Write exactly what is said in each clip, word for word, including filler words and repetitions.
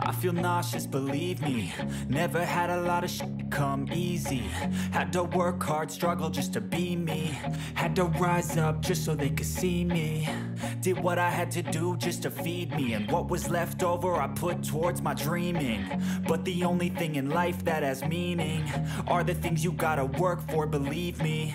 I feel nauseous, believe me. Never had a lot of shit come easy. Had to work hard, struggle just to be me. Had to rise up just so they could see me. Did what I had to do just to feed me, and what was left over I put towards my dreaming. But the only thing in life that has meaning are the things you gotta work for, believe me.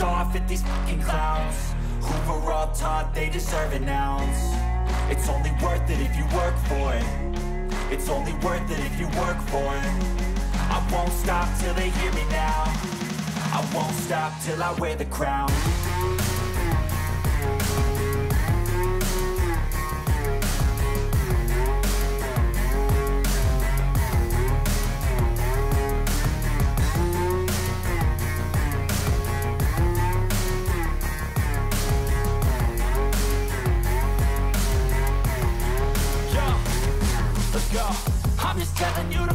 off at these fucking clowns who were all taught they deserve an ounce. It's only worth it if you work for it. It's only worth it if you work for it. I won't stop till they hear me now. I won't stop till I wear the crown. I'm just telling you to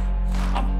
I'm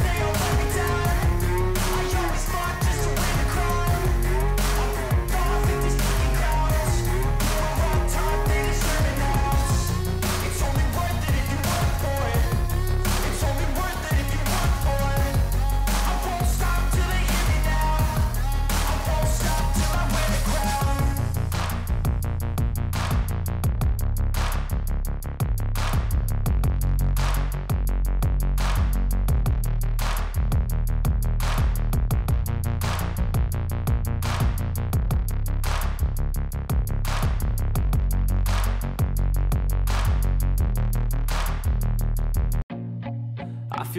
they all let me down. I always fought just to win the crown. I'm off at these fucking clowns who were all taught they deserve an ounce. It's only worth it if you work for it. I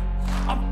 I'm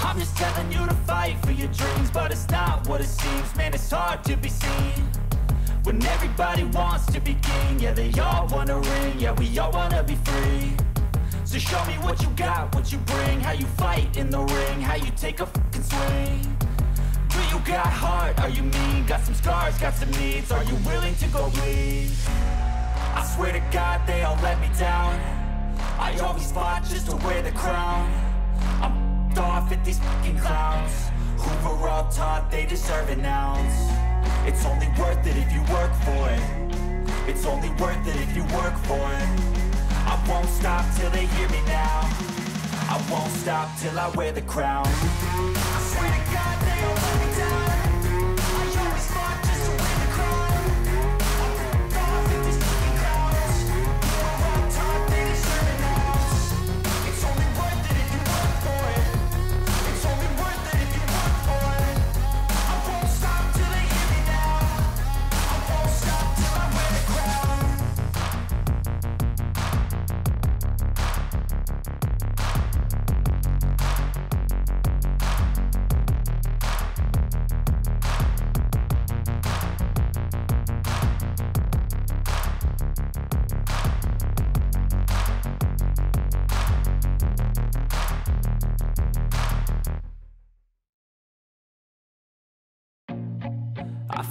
I'm just telling you to fight for your dreams, but it's not what it seems. Man, it's hard to be seen when everybody wants to be king. Yeah, they all wanna ring, yeah, we all wanna be free. So show me what you got, what you bring, how you fight in the ring, how you take a fucking swing. Do you got heart, are you mean? Got some scars, got some needs, are you willing to go bleed? I swear to God they all let me down. I always fought just to wear the crown. I'm pissed off at these fucking clowns who were all taught they deserve an ounce. It's only worth it if you work for it. It's only worth it if you work for it. I won't stop till they hear me now. I won't stop till I wear the crown. I swear to God they don't let me down. I always fought just to win the crown. I'm ripped off at these fucking clowns who were all taught they deserve an ounce. It's only worth it if you work for it. It's only worth it if you work for it. I won't stop till they hear me now. I won't stop till I wear the crown. I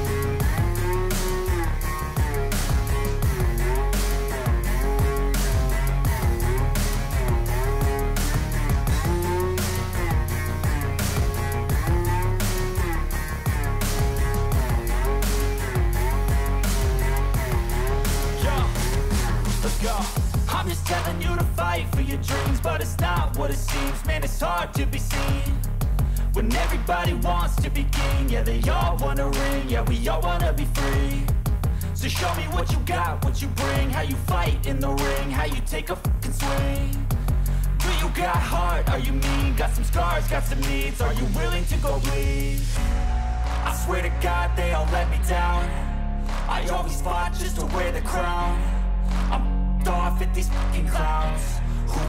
I'm just telling you to fight for your dreams, but it's not what it seems. Man, it's hard to be seen when everybody wants to be king. Yeah, they all wanna ring, yeah, we all wanna be free. So show me what you got, what you bring, how you fight in the ring, how you take a fucking swing. Do you got heart, are you mean? Got some scars, got some needs, are you willing to go bleed? I swear to God they all let me down. I always fought just to wear the crown. I'm off at these fucking clowns who